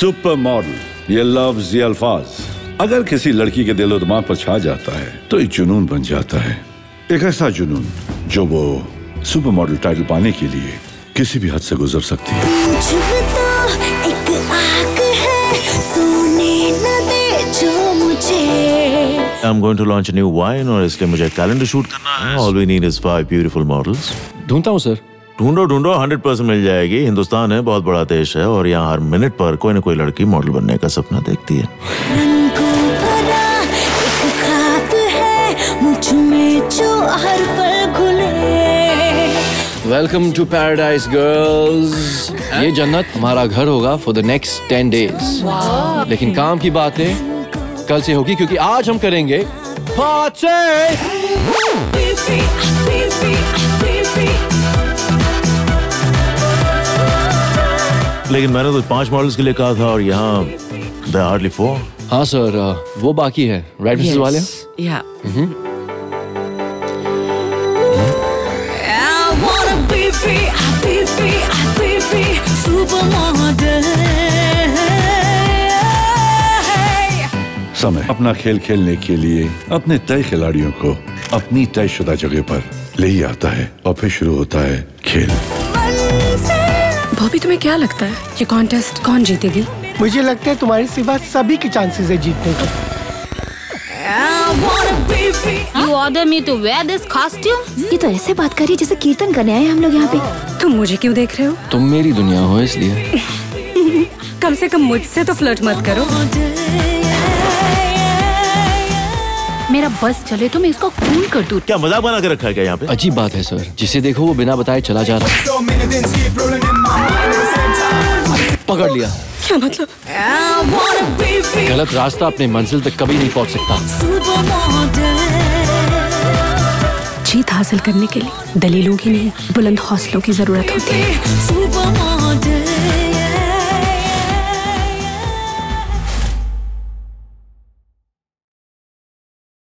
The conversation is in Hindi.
सुपर मॉडल, ये लफ्ज ये अल्फाज अगर किसी लड़की के दिलो दिमाग पर छा जाता है तो एक जुनून बन जाता है, एक ऐसा जुनून जो वो सुपर मॉडल टाइटल पाने के लिए किसी भी हद से गुजर सकती है। तो एक आग है, सोने न दे जो मुझे। I'm going to launch a new wine और इसलिए मुझे कैलेंडर शूट करना है। All we need is 5 beautiful models. ढूंढता हूँ सर। ढूंढो 100% मिल जाएगी। हिंदुस्तान है, बहुत बड़ा देश है और यहाँ हर मिनट पर कोई न कोई लड़की मॉडल बनने का सपना देखती है। Welcome to paradise girls. ये जन्नत हमारा घर होगा फॉर द नेक्स्ट 10 डेज। लेकिन काम की बात है कल से होगी, क्योंकि आज हम करेंगे लेकिन मैंने तो 5 मॉडल्स के लिए कहा था और यहाँ there are hardly 4। हाँ सर, वो बाकी है, राइट मिसेस वाले? या समय अपना खेल खेलने के लिए अपने तय खिलाड़ियों को अपनी तयशुदा जगह पर ले ही आता है और फिर शुरू होता है खेल। बॉबी, तुम्हें क्या लगता है ये कॉन्टेस्ट कौन जीतेगी? मुझे लगता है तुम्हारे सिवा सभी के चांसेस है जीतने का। You order me to wear this costume? ये तो ऐसे बात कर रही है जैसे कीर्तन करने आए हम लोग यहाँ पे। तुम मुझे क्यों देख रहे हो? तुम मेरी दुनिया हो इसलिए। कम से कम मुझसे तो फ्लर्ट मत करो। मेरा बस चले तो मैं इसको खून कर दूँ। क्या मजाक बना के रखा है क्या यहाँ पे? अजीब बात है सर, जिसे देखो वो बिना बताए चला जा रहा है। पकड़ लिया। क्या मतलब? गलत रास्ता अपने मंजिल तक कभी नहीं पहुँच सकता। जीत हासिल करने के लिए दलीलों की नहीं, बुलंद हौसलों की जरूरत होती है।